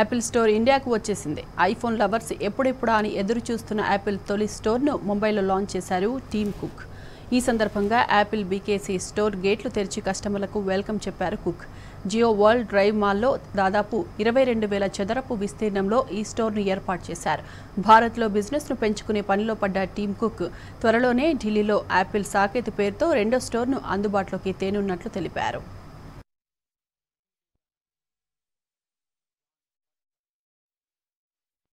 Apple Store India ku vachesindi. iPhone lovers eppudepuda ani eduru chustunna Apple toli store nu Mumbai lo launch chesaru Tim Cook. Ee sandarbhanga Apple BKC Store gate lu terchi customerlaku welcome chepparu Cook. Jio World Drive Mall lo dadapu 22,000 చదరపు విస్తీర్ణంలో ఈ store ని ఏర్పాటు చేశారు. భారత్ లో business ను పెంచుకునే పనిలో పడ్డ టీమ్ కుక్ త్వరలోనే ఢిల్లీలో Apple Saket పేరుతో రెండో స్టోర్ ను అందుబాటులోకి తేనున్నట్లు తెలిపారు.